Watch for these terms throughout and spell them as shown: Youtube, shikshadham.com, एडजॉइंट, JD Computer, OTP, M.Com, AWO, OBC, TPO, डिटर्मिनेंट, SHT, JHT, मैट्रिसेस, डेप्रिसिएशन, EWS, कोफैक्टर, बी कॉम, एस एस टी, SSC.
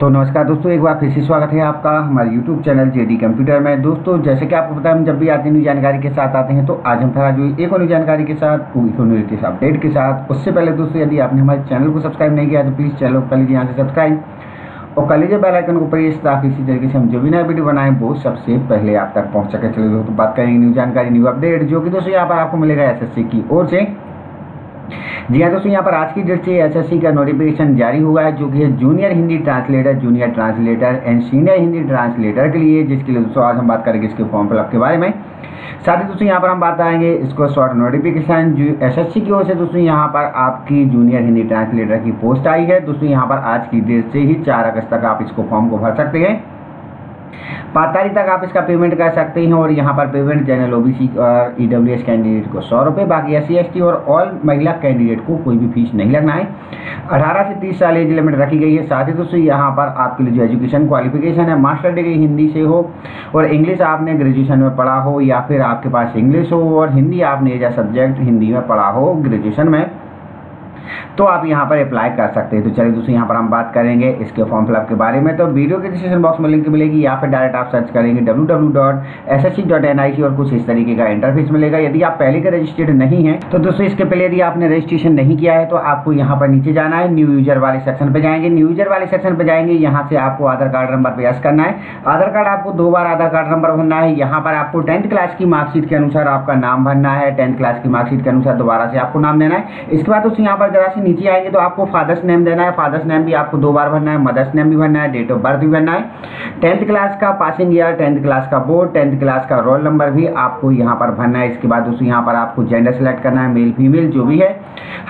तो नमस्कार दोस्तों, एक बार फिर से स्वागत है आपका हमारे YouTube चैनल जेडी कंप्यूटर में। दोस्तों जैसे कि आपको पता है, हम जब भी आते हैं न्यूज जानकारी के साथ आते हैं, तो आज हम फिर जो एक और न्यूज जानकारी के साथ, एक और लेटेस्ट अपडेट के साथ। उससे पहले दोस्तों, यदि आपने हमारे चैनल को सब्सक्राइब नहीं किया तो प्लीज़ चैनल को कर लीजिए यहाँ से सब्सक्राइब और कर लीजिए बेल आइकन को प्रेस, ताकि इसी तरीके से हम जो भी नया वीडियो बनाएं वो सबसे पहले आप तक पहुँच सके। चलिए दोस्तों, बात करेंगे न्यूज जानकारी, न्यू अपडेट, जो कि दोस्तों यहाँ पर आपको मिलेगा SSC की ओर से। जी हाँ दोस्तों, यहाँ पर आज की डेट से एसएससी का नोटिफिकेशन जारी हुआ है, जो कि है junior Hindi translator, junior translator and senior Hindi translator के लिए, जिसके लिए दोस्तों आज हम बात करेंगे इसके फॉर्म फिलअप के बारे में। साथ ही दोस्तों यहाँ पर हम बात आएंगे इसको शॉर्ट नोटिफिकेशन जो एसएससी की ओर से दोस्तों यहाँ पर आपकी जूनियर हिंदी ट्रांसलेटर की पोस्ट आई है। दोस्तों यहाँ पर आज की डेट से ही 4 अगस्त तक आप इसको फॉर्म को भर सकते हैं। 5 तारीख तक आप इसका पेमेंट कर सकते हैं और यहाँ पर पेमेंट जनरल OBC और EWS कैंडिडेट को 100 रुपये, बाकी SC ST और ऑल महिला कैंडिडेट को कोई भी फीस नहीं लगना है। 18 से 30 साल एज लिमिट रखी गई है। साथ ही दोस्तों यहाँ पर आपके लिए जो एजुकेशन क्वालिफिकेशन है, मास्टर डिग्री हिंदी से हो और इंग्लिश आपने ग्रेजुएशन में पढ़ा हो, या फिर आपके पास इंग्लिश हो और हिंदी आपने एज सब्जेक्ट हिंदी में पढ़ा हो ग्रेजुएशन में, तो आप यहां पर अप्लाई कर सकते हैं। तो चलिए दोस्तों, यहां पर हम बात करेंगे इसके फॉर्म फिलअप के बारे में। तो वीडियो के डिस्क्रिप्शन बॉक्स में लिंक मिलेगी, या फिर डायरेक्ट आप सर्च करेंगे www.ssc.nic और कुछ इस तरीके का इंटरफेस मिलेगा। यदि आप पहले के रजिस्टर्ड नहीं हैं तो दोस्तों इसके पहले यदि आपने रजिस्ट्रेशन नहीं किया है, तो आपको यहाँ पर नीचे जाना है, न्यू यूजर वाले सेक्शन पर जाएंगे। न्यू यूजर वाले सेक्शन पर जाएंगे, यहाँ से आपको आधार कार्ड नंबर पर यस करना है। आधार कार्ड आपको 2 बार आधार कार्ड नंबर भरना है। यहाँ पर आपको 10th क्लास की मार्कशीट के अनुसार आपका नाम भरना है। 10th क्लास की मार्कशीट के अनुसार दोबारा से आपको नाम देना है। इसके बाद दोस्तों यहाँ पर जरा से नीचे आएंगे तो आपको फादर्स नेम देना है। फादर्स नेम भी आपको 2 बार भरना है, मदर्स नेम भी भरना है, डेट ऑफ बर्थ भी भरना है, 10th क्लास का पासिंग ईयर, 10th क्लास का बोर्ड, 10th क्लास का रोल नंबर भी आपको यहाँ पर भरना है। इसके बाद दोस्तों यहाँ पर आपको जेंडर सेलेक्ट करना है, मेल फीमेल जो भी है,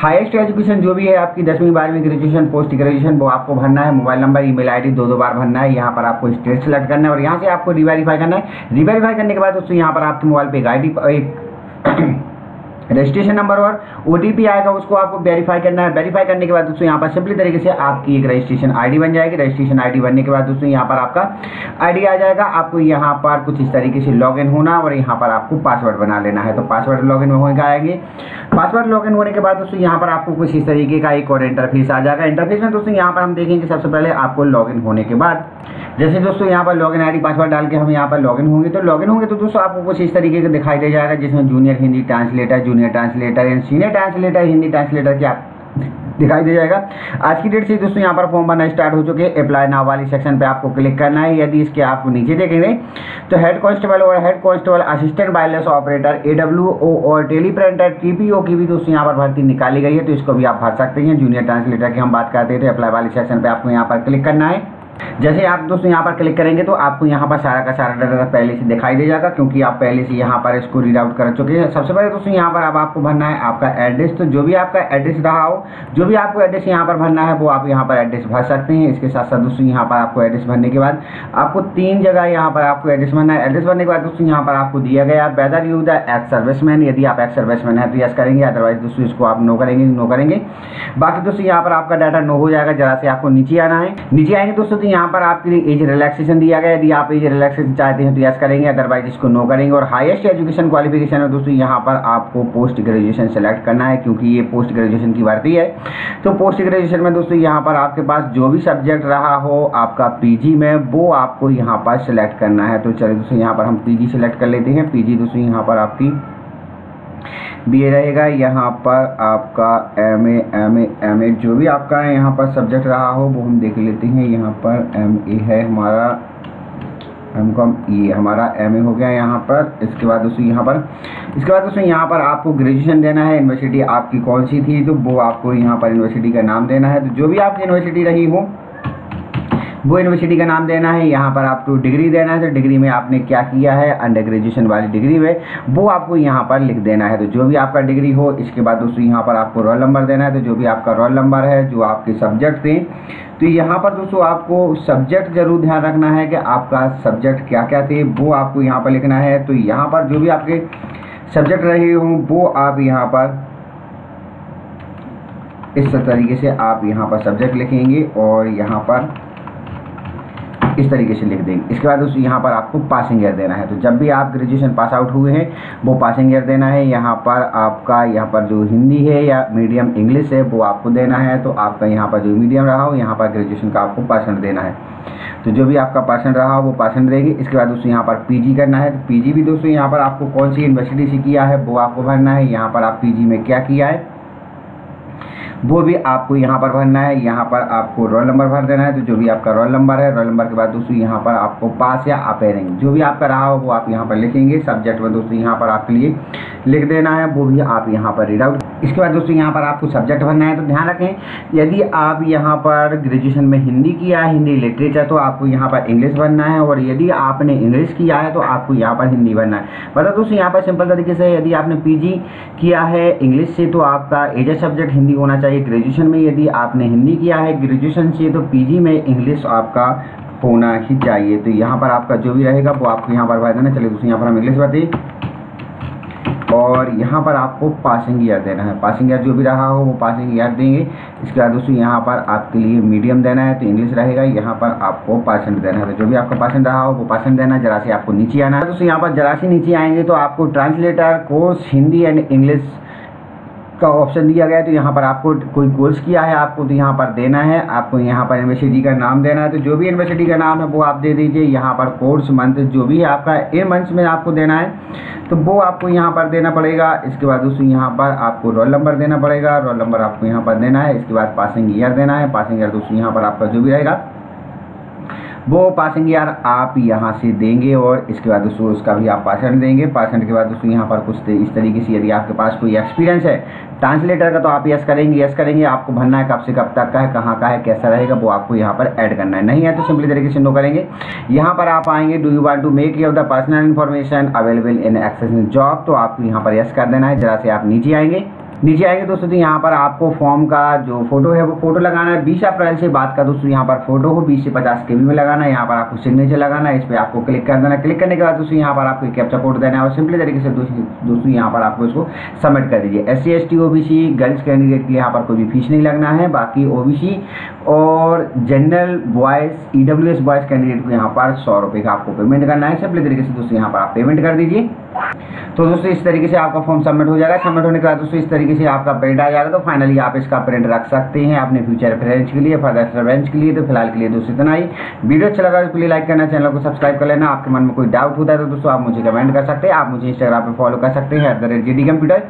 हाईएस्ट एजुकेशन जो भी है आपकी 10वीं 12वीं, ग्रेजुएशन पोस्ट ग्रेजुएशन वो आपको भरना है। मोबाइल नंबर, ईमेल आईडी 2 बार भरना है। यहाँ पर आपको स्टेट सेलेक्ट करना है और यहाँ से आपको रिवेरीफाई करना है। रिवेरीफाई करने के बाद दोस्तों यहाँ पर आपके मोबाइल पर एक रजिस्ट्रेशन नंबर और OTP आएगा, उसको आपको वेरीफाई करना है। वेरीफाई करने के बाद दोस्तों यहाँ पर सिंपली तरीके से आपकी एक रजिस्ट्रेशन ID बन जाएगी। रजिस्ट्रेशन ID बनने के बाद दोस्तों यहाँ पर आपका ID आ जाएगा। आपको यहाँ पर कुछ इस तरीके से लॉगिन होना और यहाँ पर आपको पासवर्ड बना लेना है। तो पासवर्ड लॉगिन होने आएंगे, पासवर्ड लॉगिन होने के बाद दोस्तों यहाँ पर आपको कुछ इस तरीके का एक और इंटरफेस आ जाएगा। इंटरफेस में दोस्तों यहाँ पर हम देखेंगे सबसे पहले आपको लॉगिन होने के बाद, जैसे दोस्तों यहाँ पर लॉगिन ID पासवर्ड डाल के हम यहाँ पर लॉगिन होंगे, तो दोस्तों आपको कुछ इस तरीके का दिखाई दे जाएगा, जिसमें junior Hindi translator, junior translator and senior translator Hindi translator क्या दिखाई दे जाएगा। आज की डेट से दोस्तों यहाँ पर फॉर्म भरना स्टार्ट हो चुके हैं। अप्लाई नाउ वाली सेक्शन पे आपको क्लिक करना है। यदि इसके आप नीचे देखेंगे तो हेड कांस्टेबल और head constable assistant wireless operator AWO और टेलीप्रिंटर TPO की भी दोस्तों यहाँ पर भर्ती निकाली गई है, तो इसको भी आप भर सकते हैं। जूनियर ट्रांसलेटर की हम बात करते हैं तो अप्लाई वाली सेक्शन पर आपको यहाँ पर क्लिक करना है। जैसे आप दोस्तों यहाँ पर क्लिक करेंगे तो आपको यहाँ पर सारा का सारा डाटा पहले से दिखाई दे जाएगा, क्योंकि आप पहले से यहाँ पर इसको रीड आउट कर चुके हैं। सबसे पहले दोस्तों यहाँ पर अब आपको भरना है आपका एड्रेस। तो जो भी आपका एड्रेस रहा हो, जो भी आपको एड्रेस यहाँ पर भरना है, वो आप यहाँ पर एड्रेस भर सकते हैं। इसके साथ साथ दोस्तों यहाँ पर आपको एड्रेस भरने के बाद आपको 3 जगह यहाँ पर आपको एड्रेस भरना है। एड्रेस भरने के बाद दोस्तों यहाँ पर आपको दिया गया whether you the ex serviceman, यदि आप एक्स सर्विसमैन है तो यस करेंगे, अदरवाइज दोस्तों इसको आप नो करेंगे बाकी दोस्तों यहाँ पर आपका डाटा नो हो जाएगा। जरा से आपको नीचे आना है। नीचे आएंगे दोस्तों तो यहाँ पर आपके लिए एज रिलैक्सेशन दिया गया। यदि आप एज रिलैक्सेशन चाहते हैं तो यस करेंगे, अदरवाइज इसको नो करेंगे। और हाईएस्ट एजुकेशन क्वालिफिकेशन है दोस्तों, यहाँ पर आपको पोस्ट ग्रेजुएशन सेलेक्ट करना है, क्योंकि ये पोस्ट ग्रेजुएशन की भर्ती है। तो पोस्ट ग्रेजुएशन में दोस्तों यहाँ पर आपके पास जो भी सब्जेक्ट रहा हो आपका PG में, वो आपको यहाँ पर सेलेक्ट करना है। तो चलिए दोस्तों यहाँ पर हम PG सेलेक्ट कर लेते हैं। PG दोस्तों यहाँ पर आपकी BA रहेगा, यहाँ पर आपका MA जो भी आपका है यहाँ पर सब्जेक्ट रहा हो वो हम देख लेते हैं। यहाँ पर MA है हमारा, M.Com, ये हमारा MA हो गया यहाँ पर। इसके बाद दोस्तों यहाँ पर आपको ग्रेजुएशन देना है, यूनिवर्सिटी आपकी कौन सी थी तो वो आपको यहाँ पर यूनिवर्सिटी का नाम देना है। तो जो भी आपकी यूनिवर्सिटी रही हो वो यूनिवर्सिटी का नाम देना है। यहाँ पर आपको डिग्री देना है, तो डिग्री में आपने क्या किया है अंडर ग्रेजुएशन वाली डिग्री में, वो आपको यहाँ पर लिख देना है, तो जो भी आपका डिग्री हो। इसके बाद दोस्तों यहाँ पर आपको रोल नंबर देना है, तो जो भी आपका रोल नंबर है, जो आपके सब्जेक्ट थे, तो यहाँ पर दोस्तों आपको सब्जेक्ट जरूर ध्यान रखना है कि आपका सब्जेक्ट क्या क्या थे, वो आपको यहाँ पर लिखना है। तो यहाँ पर जो भी आपके सब्जेक्ट रहे हों वो आप यहाँ पर इस तरीके से आप यहाँ पर सब्जेक्ट लिखेंगे और यहाँ पर इस तरीके से लिख देंगे। इसके बाद उस यहाँ पर आपको पासिंग ईयर देना है, तो जब भी आप ग्रेजुएशन पास आउट हुए हैं वो पासिंग ईयर देना है। यहाँ पर आपका यहाँ पर जो हिंदी है या मीडियम इंग्लिश है वो आपको देना है, तो आपका यहाँ पर जो मीडियम रहा हो यहाँ पर ग्रेजुएशन का आपको परसेंट देना है, तो जो भी आपका परसेंट रहा हो वो परसेंट देगी। इसके बाद दोस्तों यहाँ पर पीजी करना है, तो पीजी भी दोस्तों यहाँ पर आपको कौन सी यूनिवर्सिटी से किया है वो आपको भरना है, यहाँ पर आप पीजी में क्या किया है वो भी आपको यहाँ पर भरना है। यहाँ पर आपको रोल नंबर भर देना है, तो जो भी आपका रोल नंबर है, रोल नंबर के बाद दोस्तों यहाँ पर आपको पास या अपेयरिंग जो भी आपका रहा हो वो आप यहाँ पर लिखेंगे। सब्जेक्ट में दोस्तों यहाँ पर आपके लिए लिख देना है, वो भी आप यहाँ पर रीड आउट। इसके बाद दोस्तों यहाँ पर आपको सब्जेक्ट भरना है, तो ध्यान रखें यदि आप यहाँ पर ग्रेजुएशन में हिंदी किया है, हिंदी लिटरेचर, तो आपको यहाँ पर इंग्लिश भरना है, और यदि आपने इंग्लिश किया है तो आपको यहाँ पर हिंदी भरना है। मतलब दोस्तों यहाँ पर सिंपल तरीके से यदि आपने पीजी किया है इंग्लिश से तो आपका एज सब्जेक्ट हिंदी होना चाहिए। ग्रेजुएशन में यदि आपने हिंदी किया है ग्रेजुएशन से तो पीजी में इंग्लिश आपका होना ही चाहिए। तो यहाँ पर आपका जो भी रहेगा वो आपको यहाँ पर भर देना। चलिए दोस्तों यहाँ पर हम इंग्लिश भरते और यहाँ पर आपको पासिंग ईयर देना है, पासिंग ईयर जो भी रहा हो वो पासिंग ईयर देंगे। इसके बाद दोस्तों यहाँ पर आपके लिए मीडियम देना है तो इंग्लिश रहेगा, यहाँ पर आपको परसेंट देना है, तो जो भी आपका परसेंट रहा हो वो परसेंट देना है। जरा से आपको नीचे आना है दोस्तों, यहाँ पर जरा से नीचे आएंगे तो आपको translator course Hindi and English का ऑप्शन दिया गया है, तो यहाँ पर आपको कोई कोर्स किया है आपको तो यहाँ पर देना है, आपको यहाँ पर यूनिवर्सिटी का नाम देना है, तो जो भी यूनिवर्सिटी का नाम है वो आप दे दीजिए। यहाँ पर कोर्स मंथ जो भी आपका ए मंथ में आपको देना है तो वो आपको यहाँ पर देना पड़ेगा। इसके बाद दोस्तों यहाँ पर आपको रोल नंबर देना पड़ेगा, रोल नंबर आपको यहाँ पर देना है। इसके बाद पासिंग ईयर देना है, पासिंग ईयर दोस्तों यहाँ पर आपका जो भी रहेगा वो पासिंग ईयर आप यहाँ से देंगे, और इसके बाद दोस्तों उसका भी आप परसेंट देंगे। परसेंट के बाद दोस्तों यहाँ पर कुछ इस तरीके से यदि आपके पास कोई एक्सपीरियंस है ट्रांसलेटर का तो आप यस करेंगे। आपको भरना है कब से कब तक का है, कहाँ का है, कैसा रहेगा वो आपको यहाँ पर ऐड करना है, नहीं है तो सिंपली तरीके से नो करेंगे। यहाँ पर आप आएंगे do you want to make your the personal information available in accessing job, तो आपको यहाँ पर यस कर देना है। जरा से आप नीचे आएंगे दोस्तों तो यहाँ पर आपको फॉर्म का जो फोटो है वो फोटो लगाना है। 20 अप्रैल से बात का दोस्तों यहाँ पर फोटो हो 20 से 50 केबी में लगाना है। यहाँ पर आपको सिग्नेचर लगाना है, इस पर आपको क्लिक कर देना है। क्लिक करने के बाद दोस्तों यहाँ पर आपको कैप्चा कोड देना है और सिंपली तरीके से दोस्तों यहाँ पर आपको इसको सबमिट कर दीजिए। SC ST OBC girls candidate के यहाँ पर कोई भी फीस नहीं लगना है, बाकी OBC और general boys EWS boys candidate को यहाँ पर 100 रुपये का आपको पेमेंट करना है। सिंपली तरीके से दोस्तों यहाँ पर आप पेमेंट कर दीजिए। तो दोस्तों इस तरीके से आपका फॉर्म सबमिट हो जाएगा। सबमिट होने के बाद दोस्तों इस तरीके से आपका प्रिंट आ जाएगा, तो फाइनली आप इसका प्रिंट रख सकते हैं अपने फ्यूचर रेफरेंस के लिए, फर्दर रेफरेंस के लिए। तो फिलहाल के लिए दोस्तों इतना ही। वीडियो अच्छा लगा तो प्लीज लाइक करना, चैनल को सब्सक्राइब कर लेना। आपके मन में कोई डाउट होता है तो दोस्तों आप मुझे कमेंट कर सकते हैं, आप मुझे इंस्टाग्राम पर फॉलो कर सकते हैं @JD Computer।